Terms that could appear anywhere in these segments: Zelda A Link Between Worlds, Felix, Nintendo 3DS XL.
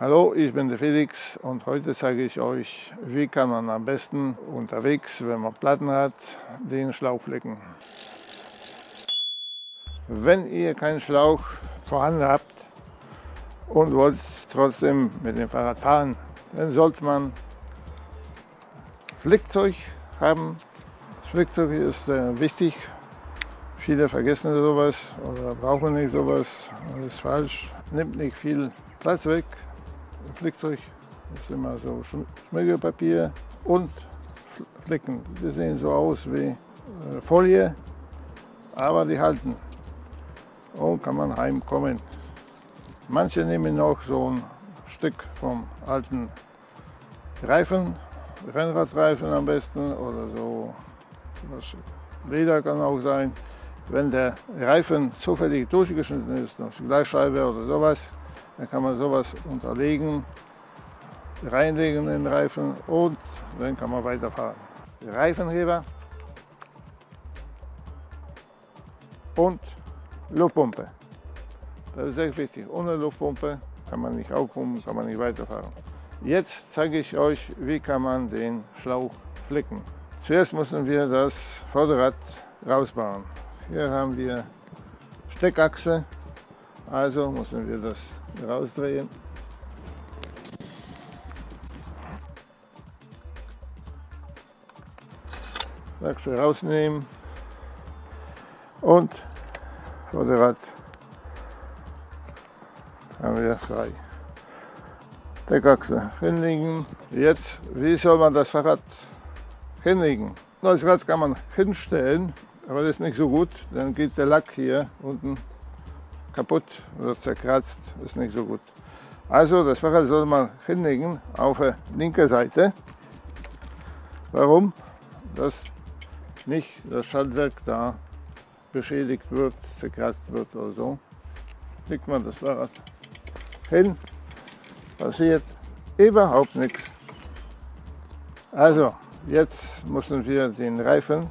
Hallo, ich bin der Felix und heute zeige ich euch, wie kann man am besten unterwegs, wenn man Platten hat, den Schlauch flicken. Wenn ihr keinen Schlauch vorhanden habt und wollt trotzdem mit dem Fahrrad fahren, dann sollte man Flickzeug haben. Das Flickzeug ist wichtig. Viele vergessen sowas oder brauchen nicht sowas. Das ist falsch. Nimmt nicht viel Platz weg. Flickzeug, das ist immer so Schmirgelpapier und Flicken. Die sehen so aus wie Folie, aber die halten und kann man heimkommen. Manche nehmen noch so ein Stück vom alten Reifen, Rennradreifen am besten oder so, was Leder kann auch sein. Wenn der Reifen zufällig durchgeschnitten ist, eine Gleitscheibe oder sowas, dann kann man sowas unterlegen, reinlegen in den Reifen und dann kann man weiterfahren. Reifenheber und Luftpumpe. Das ist sehr wichtig. Ohne Luftpumpe kann man nicht aufpumpen, kann man nicht weiterfahren. Jetzt zeige ich euch, wie kann man den Schlauch flicken. Zuerst müssen wir das Vorderrad rausbauen. Hier haben wir Steckachse, also müssen wir das rausdrehen. Achse rausnehmen und Vorderrad haben wir frei. Steckachse hinlegen. Jetzt, wie soll man das Fahrrad hinlegen? Das Rad kann man hinstellen, aber das ist nicht so gut, dann geht der Lack hier unten kaputt oder zerkratzt, ist nicht so gut. Also das Fahrrad soll man hinlegen auf der linken Seite. Warum? Dass nicht das Schaltwerk da beschädigt wird, zerkratzt wird oder so. Legt man das Fahrrad hin, passiert überhaupt nichts. Also jetzt müssen wir den Reifen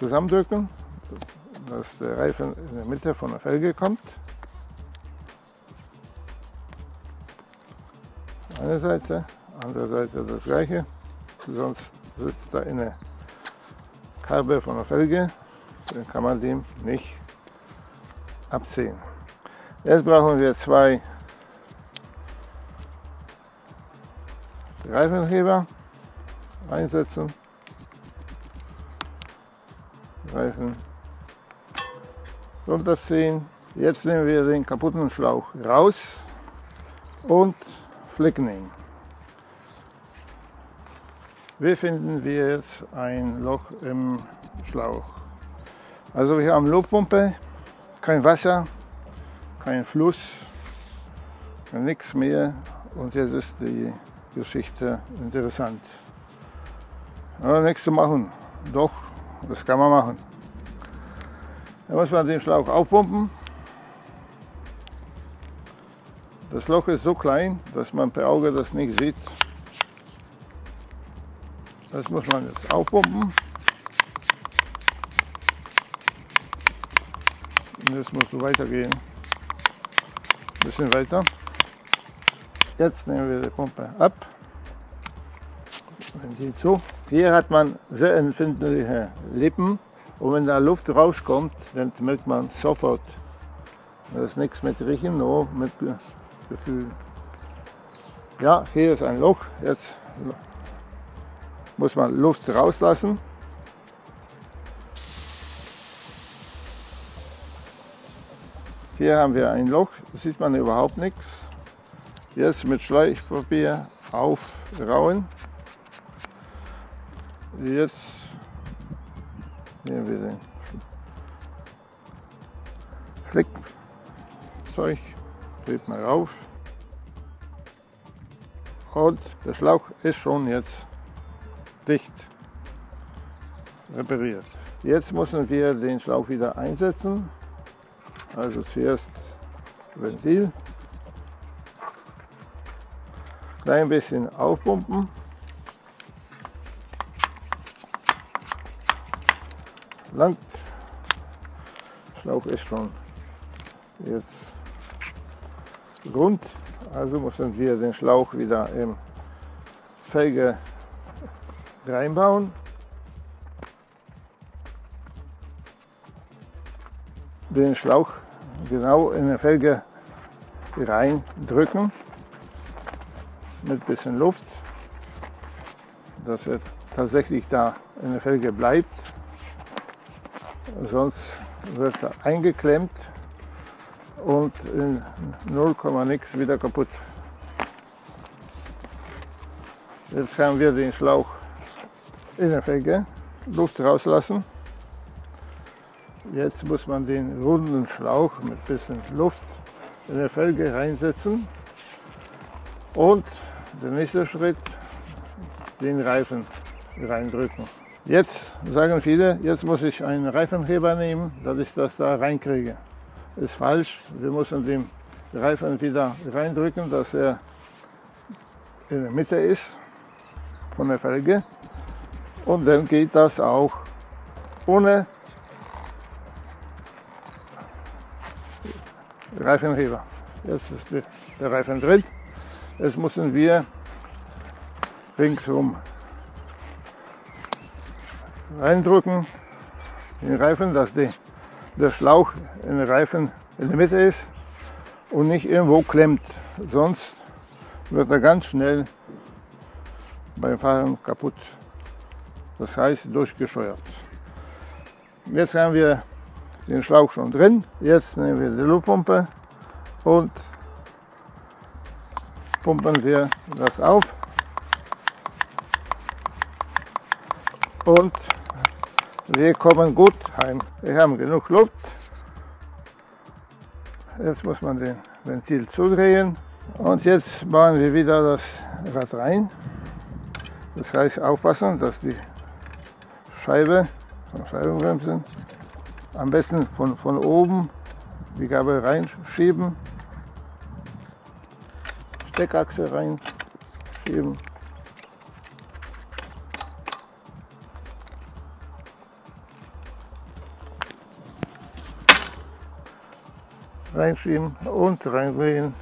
zusammendrücken, dass der Reifen in der Mitte von der Felge kommt. Eine Seite, andere Seite das gleiche, sonst sitzt da eine Kabel von der Felge, dann kann man den nicht abziehen. Jetzt brauchen wir zwei Reifenheber einsetzen. Reifen runterziehen. Jetzt nehmen wir den kaputten Schlauch raus und flicken ihn. Wir finden wir jetzt ein Loch im Schlauch. Also wir haben Luftpumpe, kein Wasser, kein Fluss, nichts mehr. Und jetzt ist die Geschichte interessant. Aber nichts zu machen, doch. Das kann man machen. Da muss man den Schlauch aufpumpen. Das Loch ist so klein, dass man per Auge das nicht sieht. Das muss man jetzt aufpumpen. Und jetzt musst du weitergehen. Ein bisschen weiter. Jetzt nehmen wir die Pumpe ab. Dann geht es so. Hier hat man sehr empfindliche Lippen und wenn da Luft rauskommt, dann merkt man sofort. Das ist nichts mit Riechen, nur mit Gefühl. Ja, hier ist ein Loch, jetzt muss man Luft rauslassen. Hier haben wir ein Loch, sieht man überhaupt nichts. Jetzt mit Schleichpapier aufrauen. Jetzt nehmen wir den Flickzeug, dreht mal rauf und der Schlauch ist schon jetzt dicht repariert. Jetzt müssen wir den Schlauch wieder einsetzen, also zuerst Ventil, klein bisschen aufpumpen. Langt. Schlauch ist schon jetzt rund, Also müssen wir den Schlauch wieder im Felge reinbauen. Den Schlauch genau in die Felge reindrücken mit ein bisschen Luft, dass es tatsächlich da in der Felge bleibt. Sonst wird er eingeklemmt und in 0, nix wieder kaputt. Jetzt haben wir den Schlauch in der Felge, Luft rauslassen. Jetzt muss man den runden Schlauch mit ein bisschen Luft in der Felge reinsetzen und der nächste Schritt den Reifen reindrücken. Jetzt sagen viele, jetzt muss ich einen Reifenheber nehmen, dass ich das da reinkriege. Ist falsch, wir müssen den Reifen wieder reindrücken, dass er in der Mitte ist von der Felge und dann geht das auch ohne Reifenheber. Jetzt ist der Reifen drin. Jetzt müssen wir ringsum reindrücken den Reifen, dass der Schlauch in den Reifen in der Mitte ist und nicht irgendwo klemmt. Sonst wird er ganz schnell beim Fahren kaputt. Das heißt durchgescheuert. Jetzt haben wir den Schlauch schon drin. Jetzt nehmen wir die Luftpumpe und pumpen wir das auf. Und wir kommen gut heim. Wir haben genug Luft. Jetzt muss man den Ventil zudrehen. Und jetzt bauen wir wieder das Rad rein. Das heißt aufpassen, dass die Scheibe vom Scheibenbremsen am besten von oben die Gabel reinschieben, Steckachse reinschieben. Reinschieben und reindrehen.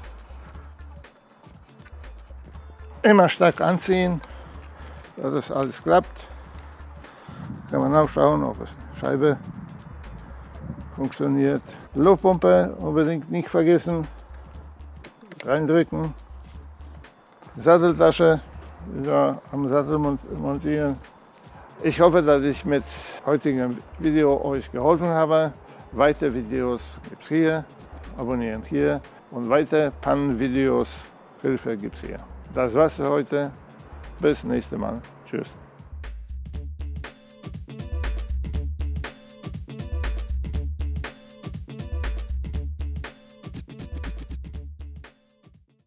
Immer stark anziehen, dass es alles klappt. Kann man auch schauen, ob es Scheibe funktioniert. Luftpumpe unbedingt nicht vergessen. Reindrücken. Satteltasche wieder am Sattel montieren. Ich hoffe, dass ich mit heutigem Video euch geholfen habe. Weitere Videos gibt es hier. Abonnieren hier und weitere Pannenvideos, Hilfe gibt's hier. Das war's für heute. Bis nächstes Mal. Tschüss.